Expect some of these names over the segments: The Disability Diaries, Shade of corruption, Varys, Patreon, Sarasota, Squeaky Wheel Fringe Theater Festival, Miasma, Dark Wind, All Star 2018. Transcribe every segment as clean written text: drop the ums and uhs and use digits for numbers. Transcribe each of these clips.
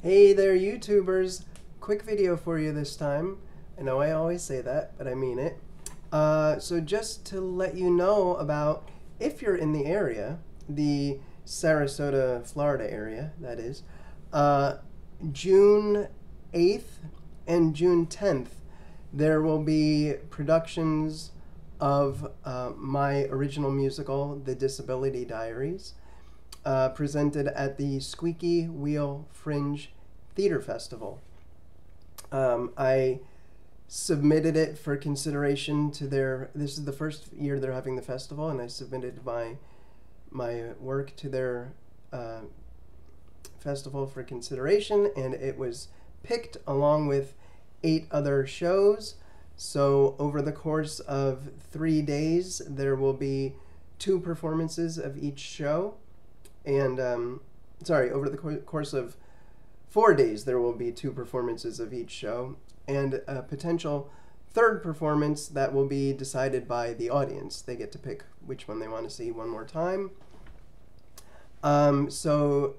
Hey there, YouTubers! Quick video for you this time. I know I always say that, but I mean it. So just to let you know about, if you're in the area, the Sarasota, Florida area, that is, June 8th and June 10th, there will be productions of my original musical, The Disability Diaries, presented at the Squeaky Wheel Fringe Theater Festival. I submitted it for consideration to their, this is the first year they're having the festival, and I submitted my work to their festival for consideration, and it was picked along with 8 other shows. So over the course of 3 days, there will be 2 performances of each show. And, sorry, over the course of 4 days, there will be 2 performances of each show, and a potential 3rd performance that will be decided by the audience. They get to pick which one they want to see one more time. So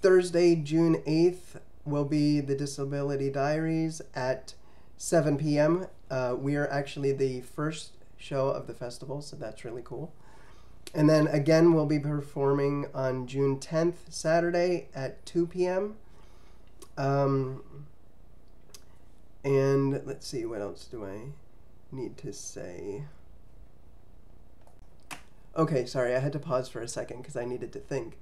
Thursday, June 8th, will be The Disability Diaries at 7 p.m. We are actually the first show of the festival, so that's really cool. And then again, we'll be performing on June 10th, Saturday at 2 p.m. And let's see, what else do I need to say? Okay, sorry, I had to pause for a second because I needed to think.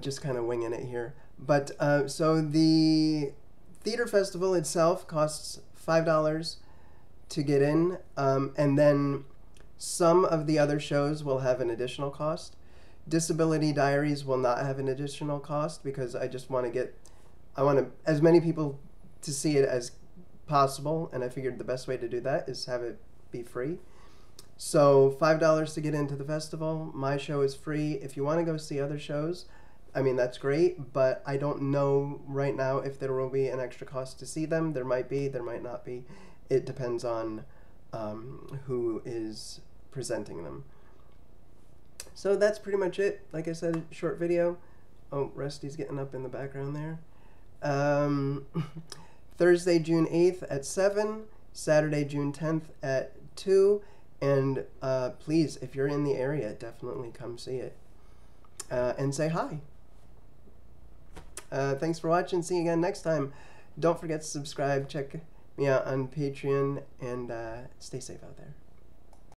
Just kind of winging it here. But so the theater festival itself costs $5 to get in, and then some of the other shows will have an additional cost. Disability Diaries will not have an additional cost because I just want to get, I want to, as many people to see it as possible, and I figured the best way to do that is have it be free. So $5 to get into the festival. My show is free. If you want to go see other shows, I mean, that's great, but I don't know right now if there will be an extra cost to see them. There might be, there might not be. It depends on who is presenting them. So that's pretty much it. Like I said, short video. Oh, Rusty's getting up in the background there. Thursday, June 8th at 7, Saturday, June 10th at 2, and please, if you're in the area, definitely come see it and say hi. Thanks for watching. See you again next time. Don't forget to subscribe. Check me out on Patreon, and stay safe out there.